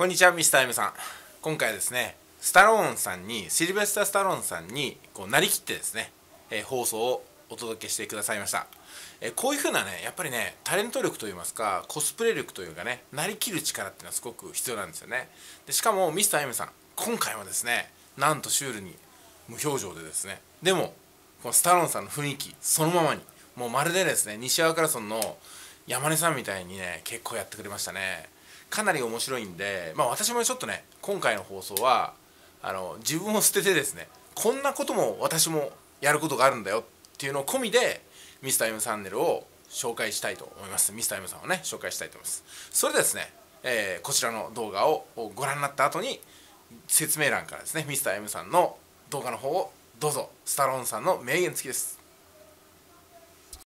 こんにちは、ミスター・エムさん。今回はですね、シルベスター・スタローンさんになりきってですね、放送をお届けしてくださいました。こういう風なね、やっぱりね、タレント力といいますか、コスプレ力というかね、なりきる力っていうのはすごく必要なんですよね。でしかもミスター・エムさん、今回はですね、なんとシュールに無表情でですね、でもこのスタローンさんの雰囲気そのままに、もうまるでですね、西粟倉村の山根さんみたいにね、結構やってくれましたね。かなり面白いんで、私もちょっとね、今回の放送は自分を捨ててですね、こんなことも私もやることがあるんだよっていうのを込みでミスター M チャンネルを紹介したいと思います。ミスター M さんをね、紹介したいと思います。それでですね、こちらの動画をご覧になった後に説明欄からですね、ミスター M さんの動画の方をどうぞ。スタローンさんの名言付きです。